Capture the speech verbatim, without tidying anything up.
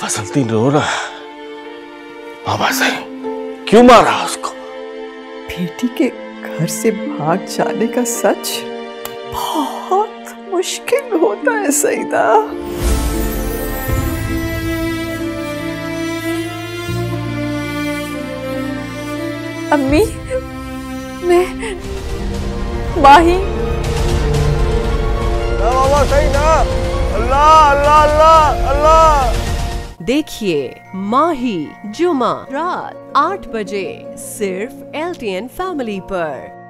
फसलती रो रहा। बाबा साहब क्यों मारा उसको? बेटी के घर से भाग जाने का सच बहुत मुश्किल होता है सईदा। अम्मी मैं माही। बाबा सईदा अल्लाह अल्लाह अल्लाह अल्लाह। देखिए माही जुमा रात आठ बजे सिर्फ एल टी एन फैमिली पर।